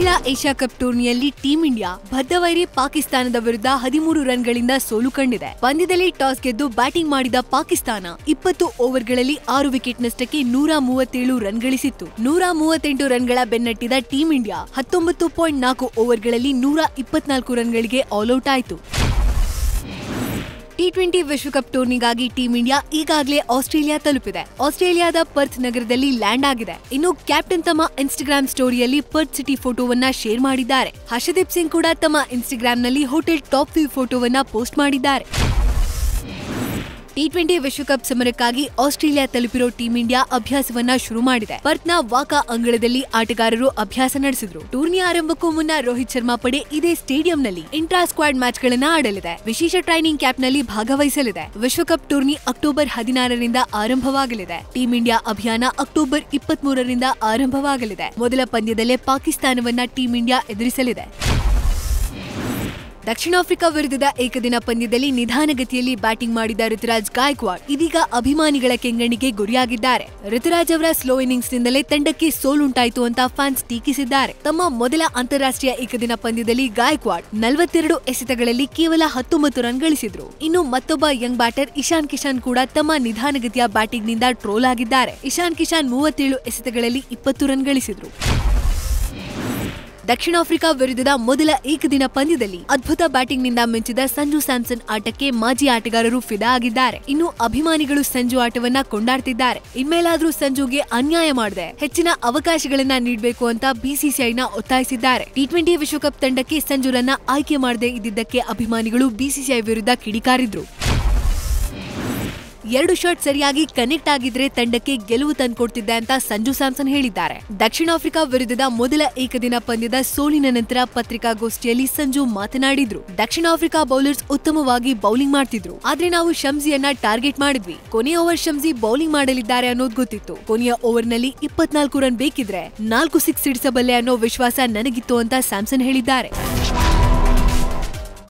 ಮಹಿಳಾ Asia cup ಟೂರ್ನಿಯಲ್ಲಿ team India ಬದ್ಧವೈರಿ ಪಾಕಿಸ್ತಾನದ ವಿರುದ್ಧ 13 ರನ್ಗಳಿಂದ ಸೋಲು ಕಂಡಿದೆ. ಪಂದ್ಯದಲ್ಲಿ ಟಾಸ್ ಗೆದ್ದು ಬ್ಯಾಟಿಂಗ್ ಮಾಡಿದ ಪಾಕಿಸ್ತಾನ 20 ಓವರ್ಗಳಲ್ಲಿ 6 ವಿಕೆಟ್ನಷ್ಟಕ್ಕೆ 137 ರನ್ ಗಳಿಸಿತ್ತು. 138 ರನ್ಗಳ ಬೆನ್ನಟ್ಟಿದ ಟೀಂ ಇಂಡಿಯಾ 19.4 ಓವರ್ಗಳಲ್ಲಿ 124 ರನ್ಗಳಿಗೆ ಆಲ್ಔಟ್ ಆಯಿತು. ಟಿ20 ವಿಶ್ವಕಪ್ ಟೂರ್ನಿಗಾಗಿ ಟೀಂ ಇಂಡಿಯಾ ಈಗಾಗಲೇ ಆಸ್ಟ್ರೇಲಿಯಾ ತಲುಪಿದೆ. ಆಸ್ಟ್ರೇಲಿಯಾದ ಪರ್ತ್ ನಗರದಲ್ಲಿ ಲ್ಯಾಂಡ್ ಆಗಿದೆ. ಇನ್ನು ಕ್ಯಾಪ್ಟನ್ ತಮ್ಮ ಇನ್ಸ್ಟಾಗ್ರಾಮ್ ಸ್ಟೋರಿಯಲ್ಲಿ ಪರ್ತ್ ಸಿಟಿ ಫೋಟೋವನ್ನ ಶೇರ್ ಮಾಡಿದ್ದಾರೆ. ಹರ್ಷದೀಪ್ ಸಿಂಗ್ ಕೂಡ ತಮ್ಮ ಇನ್ಸ್ಟಾಗ್ರಾಂನಲ್ಲಿ ಹೋಟೆಲ್ ಟಾಪ್ ವ್ಯೂ ಫೋಟೋವನ್ನ ಪೋಸ್ಟ್ ಮಾಡಿದ್ದಾರೆ. ಟಿ20 ವಿಶ್ವಕಪ್ ಸಮರಕ್ಕಾಗಿ ಆಸ್ಟ್ರೇಲಿಯಾ ತಲುಪಿರೋ ಟೀಂ ಇಂಡಿಯಾ ಅಭ್ಯಾಸವನ್ನ ಶುರು ಮಾಡಿದೆ. ಪರ್ತ್ನ ವಾಕಾ ಅಂಗಳದಲ್ಲಿ ಆಟಗಾರರು ಅಭ್ಯಾಸ ನಡೆಸಿದ್ರು. ಟೂರ್ನಿ ಆರಂಭಕ್ಕೂ ಮುನ್ನ ರೋಹಿತ್ ಶರ್ಮಾ ಪಡೆ ಇದೇ ಸ್ಟೇಡಿಯಂನಲ್ಲಿ ಇಂಟ್ರಾ ಸ್ಕ್ವಾಡ್ ಮ್ಯಾಚ್ ಗಳನ್ನ ಆಡಲಿದೆ. ವಿಶೇಷ ಟ್ರೈನಿಂಗ್ ಕ್ಯಾಂಪ್ನಲ್ಲಿ ಭಾಗವಹಿಸಲಿದೆ. ವಿಶ್ವಕಪ್ ಟೂರ್ನಿ ಅಕ್ಟೋಬರ್ 16ರಿಂದ ಆರಂಭವಾಗಲಿದೆ. ಟೀಂ ಇಂಡಿಯಾ ಅಭಿಯಾನ ಅಕ್ಟೋಬರ್ 23ರಿಂದ ಆರಂಭವಾಗಲಿದೆ. ಮೊದಲ ಪಂದ್ಯದಲ್ಲೇ ಪಾಕಿಸ್ತಾನವನ್ನ ಟೀಂ ಇಂಡಿಯಾ ಎದುರಿಸಲಿದೆ. ದಕ್ಷಿಣ ಆಫ್ರಿಕಾ ವಿರುದ್ಧದ ಏಕದಿನ ಪಂದ್ಯದಲ್ಲಿ ನಿಧಾನಗತಿಯಲ್ಲಿ ಬ್ಯಾಟಿಂಗ್ ಮಾಡಿದ ಋತುರಾಜ್ ಗಾಯಕ್ವಾಡ್ ಇದೀಗ ಅಭಿಮಾನಿಗಳ ಕೆಂಗಣ್ಣಿಗೆ ಗುರಿಯಾಗಿದ್ದಾರೆ. ಋತುರಾಜ್ ಅವರ ಸ್ಲೋ ಇನ್ನಿಂಗ್ಸ್ನಿಂದಲೇ ತಂಡಕ್ಕೆ ಸೋಲುಂಟಾಯಿತು ಅಂತ ಫ್ಯಾನ್ಸ್ ಟೀಕಿಸಿದ್ದಾರೆ. ತಮ್ಮ ಮೊದಲ ಅಂತಾರಾಷ್ಟ್ರೀಯ ಏಕದಿನ ಪಂದ್ಯದಲ್ಲಿ ಗಾಯಕ್ವಾಡ್ 42 ಎಸೆತಗಳಲ್ಲಿ ಕೇವಲ 19 ರನ್ ಗಳಿಸಿದ್ರು. ಇನ್ನು ಮತ್ತೊಬ್ಬ ಯಂಗ್ ಬ್ಯಾಟರ್ ಇಶಾನ್ ಕಿಶಾನ್ ಕೂಡ ತಮ್ಮ ನಿಧಾನಗತಿಯ ಬ್ಯಾಟಿಂಗ್ನಿಂದ ಟ್ರೋಲ್ ಆಗಿದ್ದಾರೆ. ಇಶಾನ್ ಕಿಶಾನ್ 37 ಎಸೆತಗಳಲ್ಲಿ 20 ರನ್ ಗಳಿಸಿದ್ರು. ದಕ್ಷಿಣ ಆಫ್ರಿಕಾ ವಿರುದ್ಧದ ಮೊದಲ ಏಕದಿನ ಪಂದ್ಯದಲ್ಲಿ ಅದ್ಭುತ ಬ್ಯಾಟಿಂಗ್ನಿಂದ ಮಿಂಚಿದ ಸಂಜು ಸ್ಯಾಮ್ಸನ್ ಆಟಕ್ಕೆ ಮಾಜಿ ಆಟಗಾರರು ಫಿದಾ ಆಗಿದ್ದಾರೆ. ಇನ್ನು ಅಭಿಮಾನಿಗಳು ಸಂಜು ಆಟವನ್ನ ಕೊಂಡಾಡ್ತಿದ್ದಾರೆ. ಇನ್ಮೇಲಾದ್ರೂ ಸಂಜುಗೆ ಅನ್ಯಾಯ ಮಾಡದೆ ಹೆಚ್ಚಿನ ಅವಕಾಶಗಳನ್ನ ನೀಡಬೇಕು ಅಂತ ಬಿಸಿಸಿಐನ ಒತ್ತಾಯಿಸಿದ್ದಾರೆ. ಟಿ20 ವಿಶ್ವಕಪ್ ತಂಡಕ್ಕೆ ಸಂಜುರನ್ನ ಆಯ್ಕೆ ಮಾಡದೆ ಇದ್ದಿದ್ದಕ್ಕೆ ಅಭಿಮಾನಿಗಳು ಬಿಸಿಸಿಐ ವಿರುದ್ಧ ಕಿಡಿಕಾರಿದ್ರು. 2 ಶಾಟ್ ಸರಿಯಾಗಿ ಕನೆಕ್ಟ್ ಆಗಿದ್ರೆ ತಂಡಕ್ಕೆ ಗೆಲುವು ತಂದುಕೊಡ್ತಿದ್ದೆ ಅಂತ ಸಂಜು ಸ್ಯಾಮ್ಸನ್ ಹೇಳಿದ್ದಾರೆ. ದಕ್ಷಿಣ ಆಫ್ರಿಕಾ ವಿರುದ್ಧದ ಮೊದಲ ಏಕದಿನ ಪಂದ್ಯದ ಸೋಲಿನ ನಂತರ ಪತ್ರಿಕಾಗೋಷ್ಠಿಯಲ್ಲಿ ಸಂಜು ಮಾತನಾಡಿದ್ರು. ದಕ್ಷಿಣ ಆಫ್ರಿಕಾ ಬೌಲರ್ಸ್ ಉತ್ತಮವಾಗಿ ಬೌಲಿಂಗ್ ಮಾಡ್ತಿದ್ರು. ಆದ್ರೆ ನಾವು ಶಮ್ಜಿಯನ್ನ ಟಾರ್ಗೆಟ್ ಮಾಡಿದ್ವಿ. ಕೊನೆಯ ಓವರ್ ಶಮ್ಜಿ ಬೌಲಿಂಗ್ ಮಾಡಲಿದ್ದಾರೆ ಅನ್ನೋದು ಗೊತ್ತಿತ್ತು. ಕೊನೆಯ ಓವರ್ನಲ್ಲಿ 24 ರನ್ ಬೇಕಿದ್ರೆ 4 ಸಿಕ್ಸ್ ಸಿಡಿಸಬಲ್ಲೆ ಅನ್ನೋ ವಿಶ್ವಾಸ ನನಗಿತ್ತು ಅಂತ ಸ್ಯಾಮ್ಸನ್ ಹೇಳಿದ್ದಾರೆ.